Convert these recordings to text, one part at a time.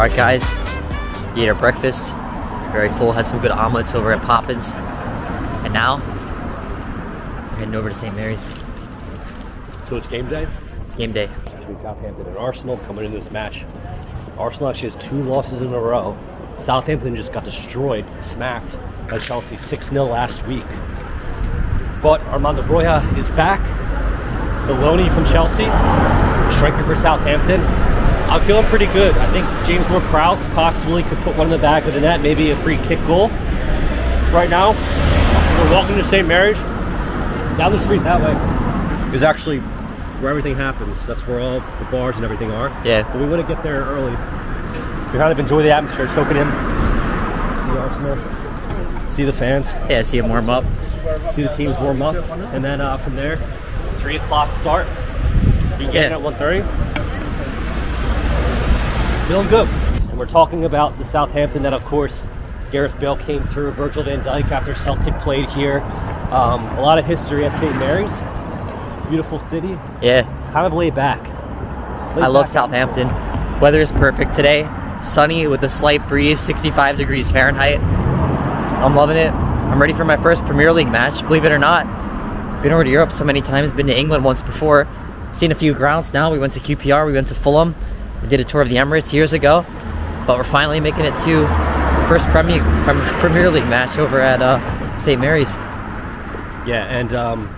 Alright guys, we ate our breakfast, very full, had some good omelets over at Poppins, and now we're heading over to St. Mary's. So it's game day? It's game day. Between Southampton and Arsenal coming into this match. Arsenal actually has 2 losses in a row. Southampton just got destroyed, smacked by Chelsea 6-0 last week. But Armando Broja is back. Baloni from Chelsea, striker for Southampton. I'm feeling pretty good. I think James Ward-Prowse possibly could put one in the back of the net, maybe a free kick goal. Right now, we're walking to St. Mary's. Down the street that way is actually where everything happens. That's where all the bars and everything are. Yeah. But we want to get there early. We kind of enjoy the atmosphere, soak it in. See Arsenal, see the fans. Yeah, see them warm up. See the teams warm up, and then from there, 3 o'clock start. You get in at 1:30. Feeling good. And we're talking about the Southampton that, of course, Gareth Bale came through. Virgil van Dijk after Celtic played here. A lot of history at St. Mary's. Beautiful city. Yeah. Kind of laid back. I love Southampton. Weather is perfect today. Sunny with a slight breeze, 65 degrees Fahrenheit. I'm loving it. I'm ready for my first Premier League match, believe it or not. Been over to Europe so many times, been to England once before, seen a few grounds now. We went to QPR, we went to Fulham, we did a tour of the Emirates years ago, but we're finally making it to the first Premier League match over at St. Mary's. Yeah, and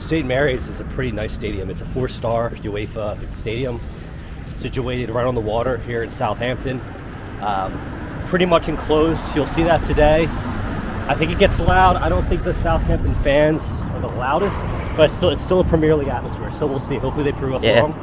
St. Mary's is a pretty nice stadium. It's a 4-star UEFA stadium, situated right on the water here in Southampton. Pretty much enclosed, you'll see that today. I think it gets loud. I don't think the Southampton fans are the loudest, but it's still a Premier League atmosphere, so we'll see. Hopefully they prove us wrong.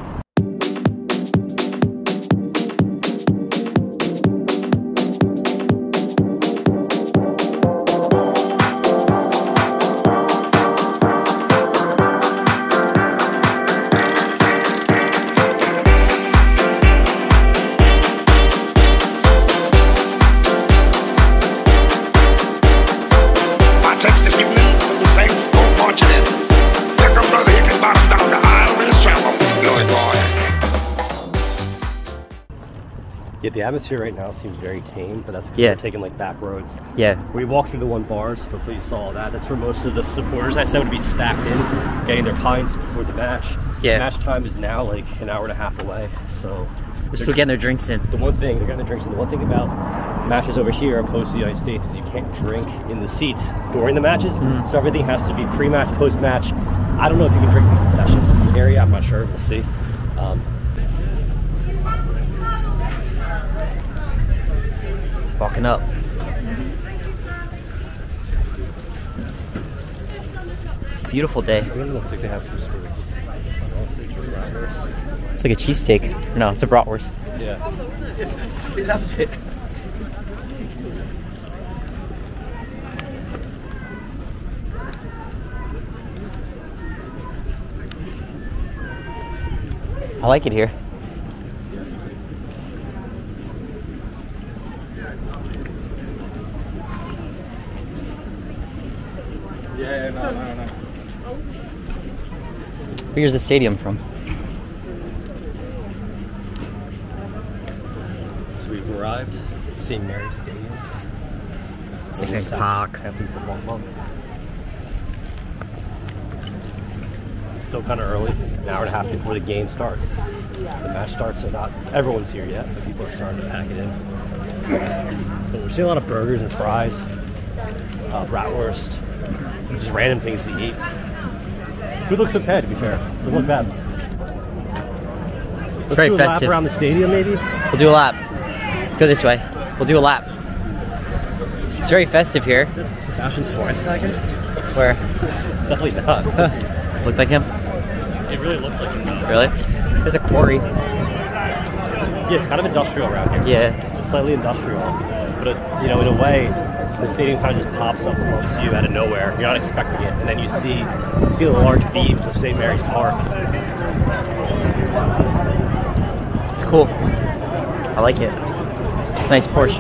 The atmosphere right now seems very tame, but that's because we're taking like back roads. Yeah. We walked through the one bars, hopefully you saw all that. That's where most of the supporters I said would be stacked in, getting their pints before the match. Yeah. Match time is now like an hour and a half away, so. They're still getting their drinks in. They're getting their drinks in. The one thing about matches over here opposed to the United States is you can't drink in the seats during the matches, so everything has to be pre-match, post-match. I don't know if you can drink in the concessions area, I'm not sure, we'll see. Walking up. Beautiful day. It looks like they have some sort of sausage or bratwurst. It's like a cheesesteak. No, it's a bratwurst. Yeah. That's it. I like it here. Where's the stadium from? So we've arrived at St. Mary's Stadium. It's a nice park. It's still kind of early, an hour and a half before the game starts. The match starts, so not everyone's here yet, but people are starting to pack it in. We're seeing a lot of burgers and fries, bratwurst, just random things to eat. Food looks okay, to be fair. It doesn't look bad. It's very festive. Let's do a lap around the stadium, maybe? We'll do a lap. Let's go this way. We'll do a lap. It's very festive here. Sebastian Schweinsteiger? Where? It's definitely not. Looked like him? It really looked like him, though. Really? There's a quarry. Yeah, it's kind of industrial around here. Yeah. It's slightly industrial. But, you know, in a way, the stadium kind of just pops up amongst you out of nowhere. You're not expecting it, and then you see the large beams of St. Mary's Park. It's cool. I like it. Nice Porsche.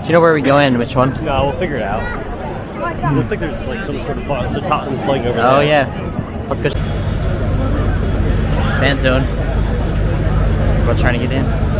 Do you know where we go in? Which one? No, we'll figure it out. It looks like there's like some sort of box. So Tottenham's playing over there. Oh yeah. Let's go. Fan zone. What's trying to get in?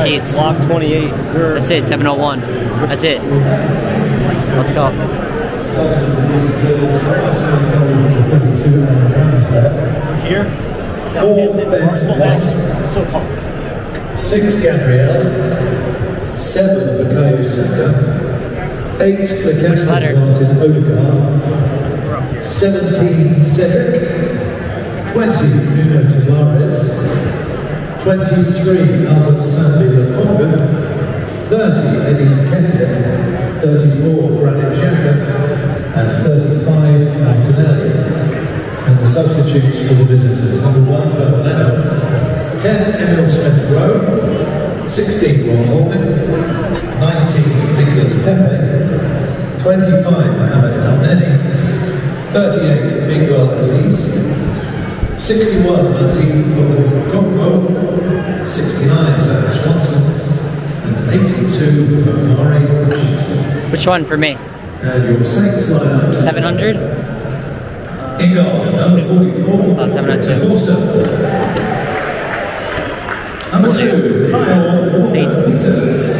Seats. Block 28. That's it, 701. That's it. Let's go. Here, Southampton, Arsenal match. So pumped. 6, Gabriel. 7, Bukayo Saka. 8, Martin Odegaard. 17, Cedric. 20, Nuno Tavares. 23, Albert San Miguel Cogu. 30, Eddie Nketiah. 34, Brandon Shepard. And 35, Antonelli. And the substitutes for the visitors: number 1, Bernd Leno. 10, Emile Smith-Rowe. 16, Rob Holding. 19, Nicholas Pepe. 25, Mohamed Elneny. 38, Miguel Azeez. 61, Azeez Ogunbo. 69, Zach Swanson. And 82, Omari Richardson. Which one for me? And your Saints lineup. 700? In goal, number 44, Forster. Number 2, Kyle Peters.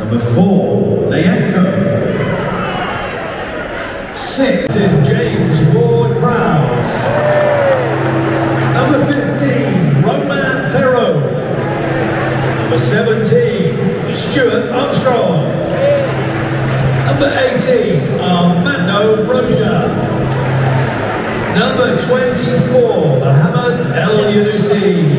Number 4, Leanco. 6, James Ward-Prowse. Number 15, Romain Perrault. Number 17, Stuart Armstrong. Number 18, Armando Broja. Number 24, Mohamed Elneny.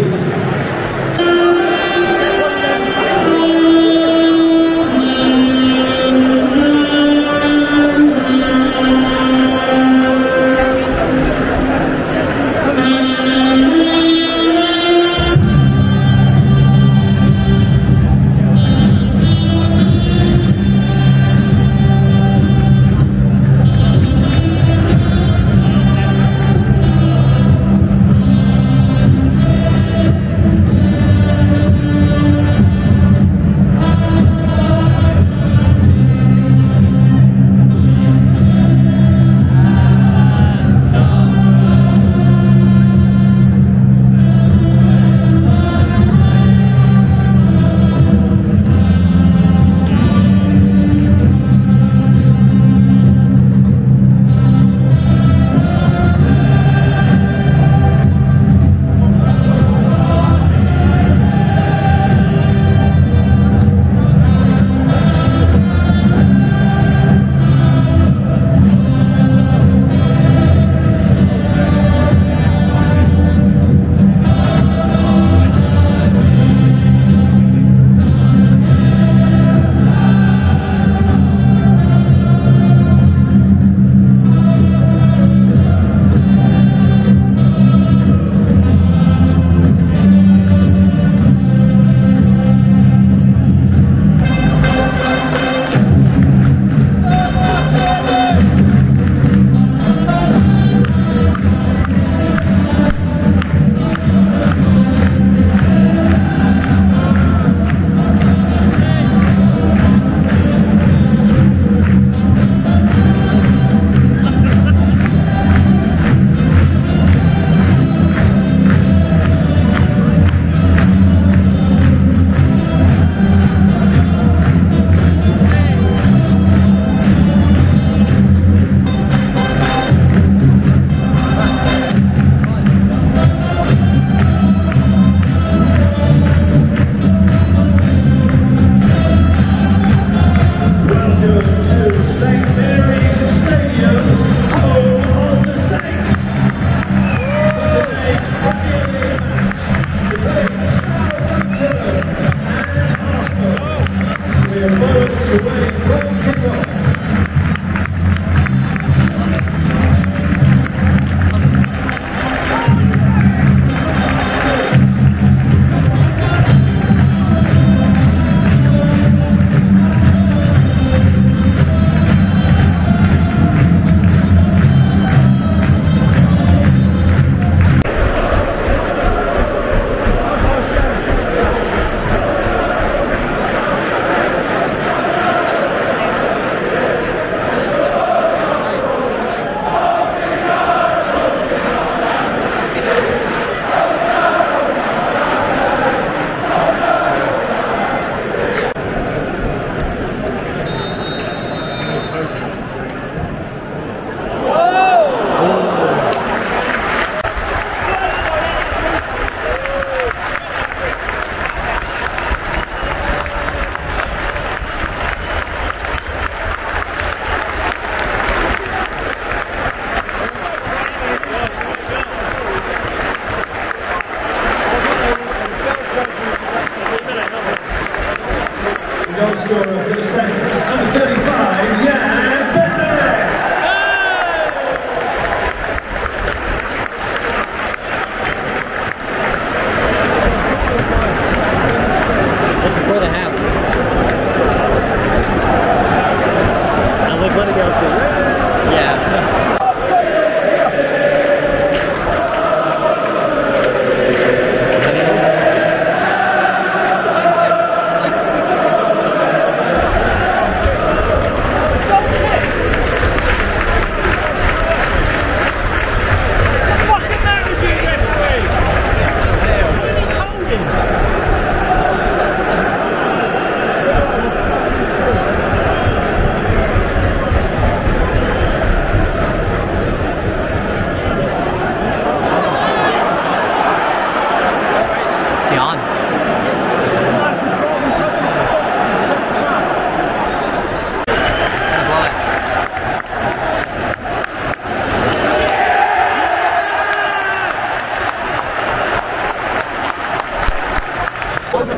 Hope you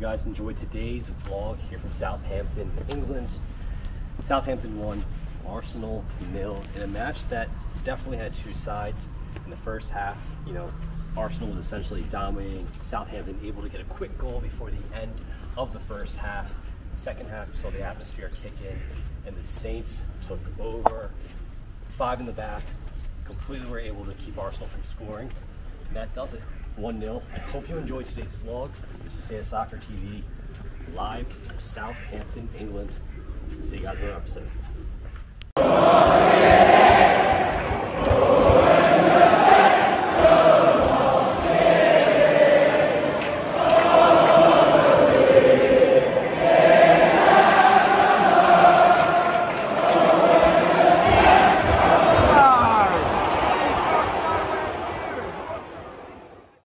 guys enjoyed today's vlog here from Southampton, England. Southampton won, Arsenal nil, in a match that definitely had two sides. In the first half, you know, Arsenal was essentially dominating Southampton, able to get a quick goal before the end of the first half. Second half, we saw the atmosphere kick in, and the Saints took over. Five in the back, completely were able to keep Arsenal from scoring. And that does it, 1-0. I hope you enjoyed today's vlog. This is Stan Soccer TV, live from Southampton, England. See you guys in another episode.